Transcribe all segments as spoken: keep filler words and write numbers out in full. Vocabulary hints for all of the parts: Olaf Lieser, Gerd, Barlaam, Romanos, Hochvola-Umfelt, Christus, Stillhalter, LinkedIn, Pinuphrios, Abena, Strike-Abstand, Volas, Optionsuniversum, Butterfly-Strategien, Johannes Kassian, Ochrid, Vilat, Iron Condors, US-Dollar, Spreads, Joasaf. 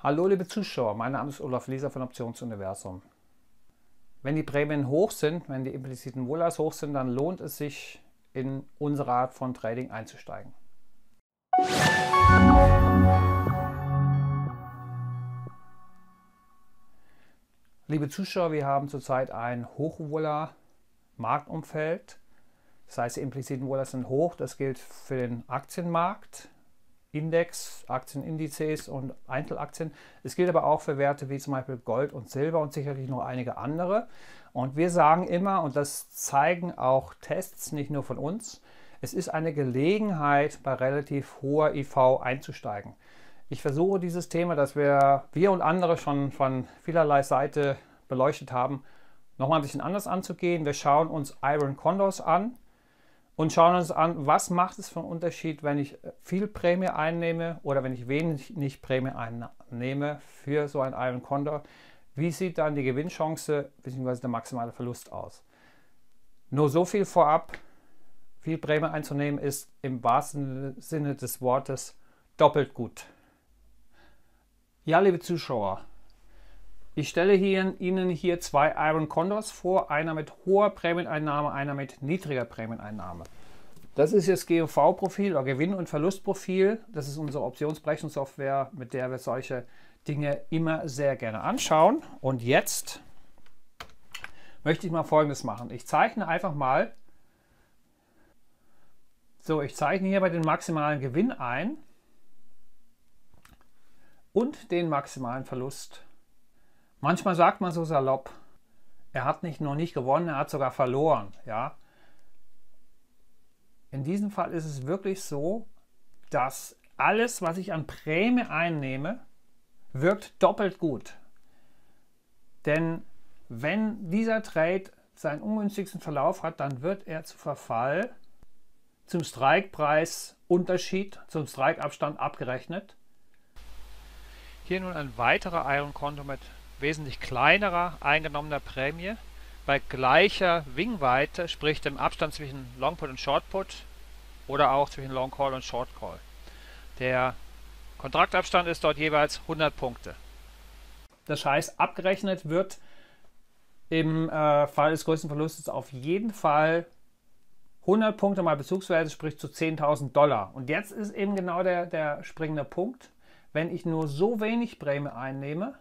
Hallo liebe Zuschauer, mein Name ist Olaf Lieser von Optionsuniversum. Wenn die Prämien hoch sind, wenn die impliziten Wohlas hoch sind, dann lohnt es sich, in unsere Art von Trading einzusteigen. Liebe Zuschauer, wir haben zurzeit ein Hochvola-Marktumfeld. Das heißt, die impliziten Wohlas sind hoch. Das gilt für den Aktienmarkt. Index, Aktienindizes und Einzelaktien. Es gilt aber auch für Werte wie zum Beispiel Gold und Silber und sicherlich noch einige andere. Und wir sagen immer, und das zeigen auch Tests, nicht nur von uns, es ist eine Gelegenheit, bei relativ hoher I V einzusteigen. Ich versuche dieses Thema, das wir, wir und andere schon von vielerlei Seite beleuchtet haben, nochmal ein bisschen anders anzugehen. Wir schauen uns Iron Condors an. Und schauen uns an, was macht es für einen Unterschied, wenn ich viel Prämie einnehme oder wenn ich wenig nicht Prämie einnehme für so ein Iron Condor. Wie sieht dann die Gewinnchance bzw. der maximale Verlust aus? Nur so viel vorab, viel Prämie einzunehmen ist im wahrsten Sinne des Wortes doppelt gut. Ja, liebe Zuschauer, ich stelle hier, Ihnen hier zwei Iron Condors vor, einer mit hoher Prämieneinnahme, einer mit niedriger Prämieneinnahme. Das ist jetzt G U V-Profil oder Gewinn- und Verlustprofil. Das ist unsere Optionsberechnungssoftware, mit der wir solche Dinge immer sehr gerne anschauen. Und jetzt möchte ich mal Folgendes machen. Ich zeichne einfach mal, so ich zeichne hier bei den maximalen Gewinn ein und den maximalen Verlust. Manchmal sagt man so salopp, er hat nicht nur nicht gewonnen, er hat sogar verloren. Ja? In diesem Fall ist es wirklich so, dass alles, was ich an Prämie einnehme, wirkt doppelt gut. Denn wenn dieser Trade seinen ungünstigsten Verlauf hat, dann wird er zu Verfall zum Strike-Preis-Unterschied, zum Strike-Abstand abgerechnet. Hier nun ein weiterer Iron-Konto mit wesentlich kleinerer eingenommener Prämie bei gleicher Wingweite, sprich dem Abstand zwischen Long Put und Short Put oder auch zwischen Long Call und Short Call. Der Kontraktabstand ist dort jeweils hundert Punkte. Das heißt, abgerechnet wird im äh, Fall des größten Verlustes auf jeden Fall hundert Punkte mal Bezugswerte, sprich zu zehntausend Dollar. Und jetzt ist eben genau der, der springende Punkt, wenn ich nur so wenig Prämie einnehme,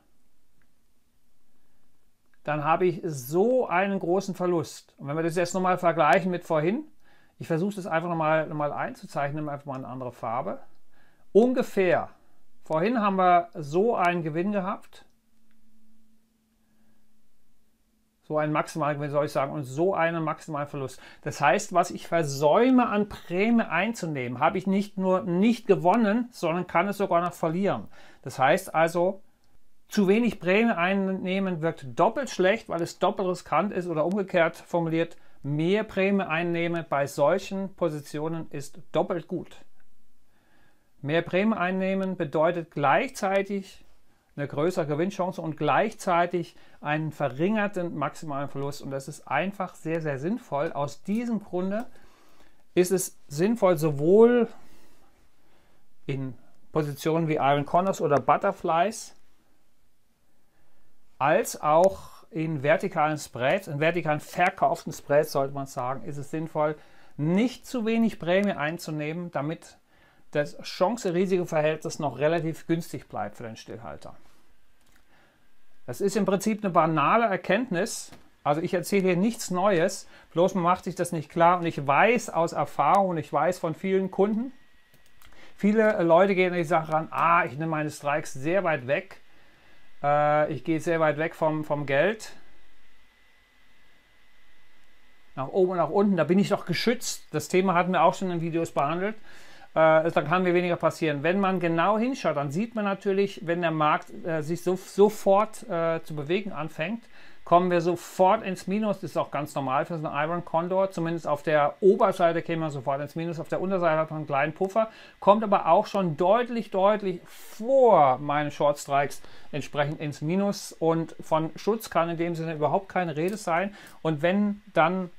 dann habe ich so einen großen Verlust. Und wenn wir das jetzt nochmal vergleichen mit vorhin, ich versuche das einfach nochmal noch mal einzuzeichnen, einfach mal eine andere Farbe. Ungefähr, vorhin haben wir so einen Gewinn gehabt, so einen maximalen Gewinn soll ich sagen, und so einen maximalen Verlust. Das heißt, was ich versäume an Prämie einzunehmen, habe ich nicht nur nicht gewonnen, sondern kann es sogar noch verlieren. Das heißt also, zu wenig Prämie einnehmen wirkt doppelt schlecht, weil es doppelt riskant ist, oder umgekehrt formuliert, mehr Prämie einnehmen bei solchen Positionen ist doppelt gut. Mehr Prämie einnehmen bedeutet gleichzeitig eine größere Gewinnchance und gleichzeitig einen verringerten maximalen Verlust. Und das ist einfach sehr, sehr sinnvoll. Aus diesem Grunde ist es sinnvoll, sowohl in Positionen wie Iron Condors oder Butterflies, als auch in vertikalen Spreads, in vertikalen verkauften Spreads sollte man sagen, ist es sinnvoll, nicht zu wenig Prämie einzunehmen, damit das Chance-Risiko-Verhältnis noch relativ günstig bleibt für den Stillhalter. Das ist im Prinzip eine banale Erkenntnis. Also ich erzähle hier nichts Neues, bloß man macht sich das nicht klar. Und ich weiß aus Erfahrung, ich weiß von vielen Kunden, viele Leute gehen an die Sache ran, ah, ich nehme meine Strikes sehr weit weg. Ich gehe sehr weit weg vom, vom Geld. Nach oben und nach unten, da bin ich doch geschützt. Das Thema hatten wir auch schon in Videos behandelt. Äh, da kann mir weniger passieren. Wenn man genau hinschaut, dann sieht man natürlich, wenn der Markt äh, sich so, sofort äh, zu bewegen anfängt, kommen wir sofort ins Minus. Das ist auch ganz normal für so einen Iron Condor. Zumindest auf der Oberseite käme man sofort ins Minus. Auf der Unterseite hat man einen kleinen Puffer. Kommt aber auch schon deutlich, deutlich vor meinen Short Strikes entsprechend ins Minus. Und von Schutz kann in dem Sinne überhaupt keine Rede sein. Und wenn dann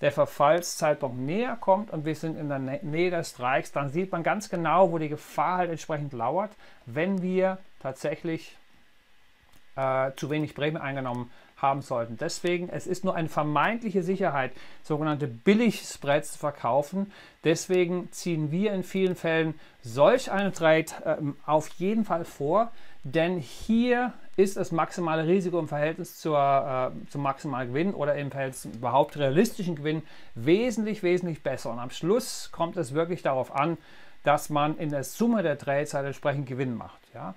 der Verfallszeitpunkt näher kommt und wir sind in der Nähe des Streiks, dann sieht man ganz genau, wo die Gefahr halt entsprechend lauert, wenn wir tatsächlich äh, zu wenig Prämie eingenommen haben sollten. Deswegen, es ist nur eine vermeintliche Sicherheit, sogenannte Billigspreads zu verkaufen. Deswegen ziehen wir in vielen Fällen solch einen Trade äh, auf jeden Fall vor, denn hier ist das maximale Risiko im Verhältnis zur, äh, zum maximalen Gewinn oder im Verhältnis zum überhaupt realistischen Gewinn wesentlich, wesentlich besser. Und am Schluss kommt es wirklich darauf an, dass man in der Summe der Trades halt entsprechend Gewinn macht. Ja?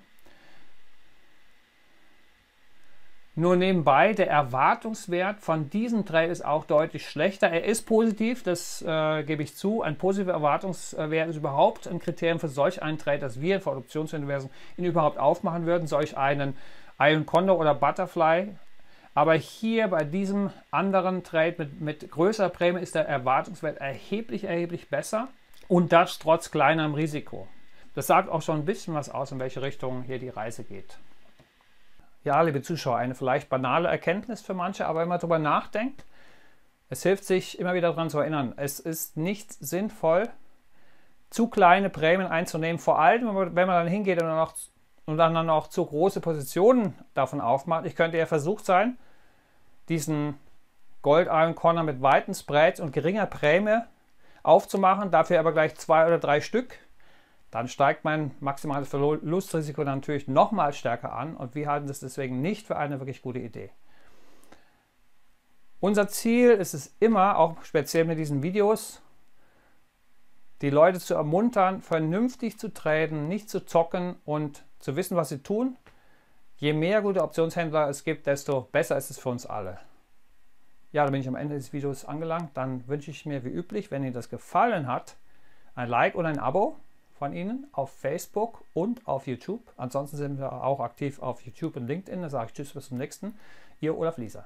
Nur nebenbei, der Erwartungswert von diesem Trade ist auch deutlich schlechter. Er ist positiv, das äh, gebe ich zu. Ein positiver Erwartungswert ist überhaupt ein Kriterium für solch einen Trade, dass wir vor Optionsuniversen ihn überhaupt aufmachen würden, solch einen Iron Condor oder Butterfly. Aber hier bei diesem anderen Trade mit, mit größerer Prämie ist der Erwartungswert erheblich, erheblich besser und das trotz kleinerem Risiko. Das sagt auch schon ein bisschen was aus, in welche Richtung hier die Reise geht. Ja, liebe Zuschauer, eine vielleicht banale Erkenntnis für manche, aber wenn man darüber nachdenkt, es hilft sich immer wieder daran zu erinnern, es ist nicht sinnvoll, zu kleine Prämien einzunehmen, vor allem wenn man, wenn man dann hingeht und dann, auch, und dann auch zu große Positionen davon aufmacht. Ich könnte ja versucht sein, diesen Gold Iron Condor mit weiten Spreads und geringer Prämie aufzumachen, dafür aber gleich zwei oder drei Stück. Dann steigt mein maximales Verlustrisiko natürlich nochmal stärker an und wir halten das deswegen nicht für eine wirklich gute Idee. Unser Ziel ist es immer, auch speziell mit diesen Videos, die Leute zu ermuntern, vernünftig zu traden, nicht zu zocken und zu wissen, was sie tun. Je mehr gute Optionshändler es gibt, desto besser ist es für uns alle. Ja, da bin ich am Ende des Videos angelangt. Dann wünsche ich mir wie üblich, wenn Ihnen das gefallen hat, ein Like und ein Abo von Ihnen auf Facebook und auf YouTube. Ansonsten sind wir auch aktiv auf YouTube und LinkedIn. Da sage ich tschüss, bis zum nächsten. Ihr Olaf Lieser.